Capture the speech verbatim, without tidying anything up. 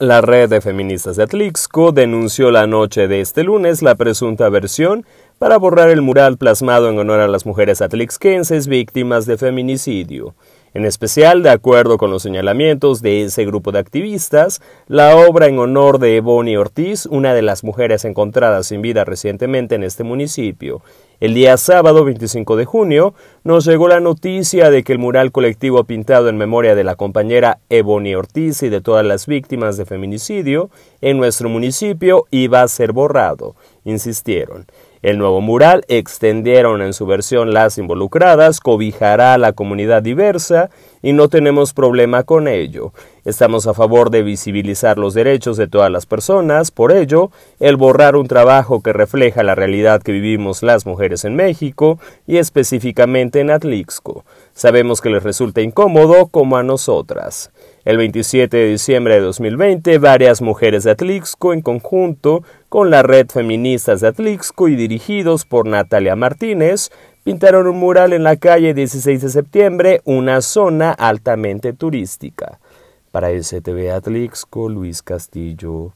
La Red de Feministas de Atlixco denunció la noche de este lunes la presunta versión para borrar el mural plasmado en honor a las mujeres atlixquenses víctimas de feminicidio. En especial, de acuerdo con los señalamientos de ese grupo de activistas, la obra en honor de Ebony Ortiz, una de las mujeres encontradas sin vida recientemente en este municipio. El día sábado veinticinco de junio nos llegó la noticia de que el mural colectivo pintado en memoria de la compañera Ebony Ortiz y de todas las víctimas de feminicidio en nuestro municipio iba a ser borrado, insistieron. El nuevo mural, extendieron en su versión las involucradas, cobijará a la comunidad diversa y no tenemos problema con ello. Estamos a favor de visibilizar los derechos de todas las personas, por ello, el borrar un trabajo que refleja la realidad que vivimos las mujeres en México y específicamente en Atlixco. Sabemos que les resulta incómodo como a nosotras. El veintisiete de diciembre de dos mil veinte, varias mujeres de Atlixco, en conjunto con la Red Feministas de Atlixco y dirigidos por Natalia Martínez, pintaron un mural en la calle dieciséis de septiembre, una zona altamente turística. Para S T V Atlixco, Luis Castillo.